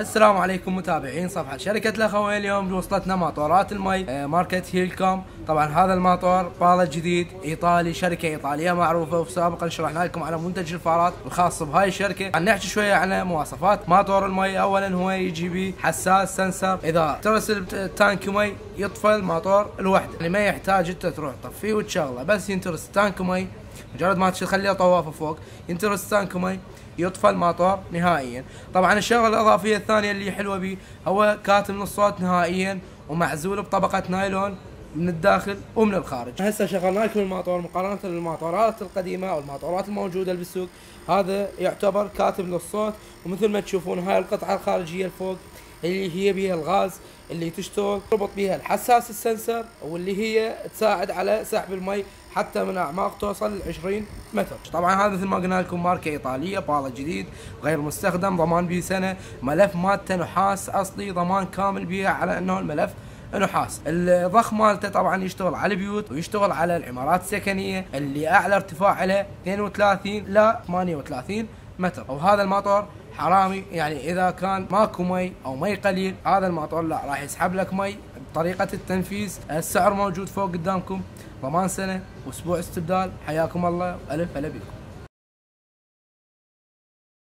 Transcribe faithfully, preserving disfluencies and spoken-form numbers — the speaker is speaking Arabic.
السلام عليكم متابعين صفحة شركة الاخوين. اليوم وصلتنا ماطورات المي ماركة هيلكوم. طبعا هذا الماطور بالة جديد ايطالي، شركة ايطالية معروفة، وسابقا شرحنا لكم على منتج الفارات الخاص بهاي الشركة. هنحكي شوية على مواصفات ماطور المي. اولا هو يجي بيه حساس سنسر، اذا ترسل تانك مي يطفى الماطور لوحده، يعني ما يحتاج انت تروح تطفيه وتشغله، بس ينترس تانك مي مجرد ما تخليه طوافه فوق ينترس تانك مي يطفى الماطور نهائيا. طبعا الشغله الاضافيه الثانيه اللي حلوه بيه، هو كاتم الصوت نهائيا ومعزول بطبقه نايلون من الداخل ومن الخارج. هسه شغلنا لكم الماطور مقارنه بالماطورات القديمه او الماطورات الموجوده بالسوق، هذا يعتبر كاتم للصوت، ومثل ما تشوفون هاي القطعه الخارجيه الفوق اللي هي بيها الغاز اللي تشتغل، تربط بيها الحساس السنسر، واللي هي تساعد على سحب المي حتى من اعماق توصل ل عشرين متر. طبعا هذا مثل ما قلنا لكم ماركه ايطاليه، بالة جديد غير مستخدم، ضمان بيه سنه، ملف مالته نحاس اصلي، ضمان كامل بيه على انه الملف نحاس. الضخ مالته طبعا يشتغل على البيوت ويشتغل على العمارات السكنيه اللي اعلى ارتفاع لها اثنين وثلاثين ل ثمانية وثلاثين متر. وهذا الماطور حرامي، يعني اذا كان ماكو مي او مي قليل هذا الماطور لا، راح يسحب لك مي بطريقه التنفيذ. السعر موجود فوق قدامكم، ضمان سنه واسبوع استبدال. حياكم الله والف هلا بكم.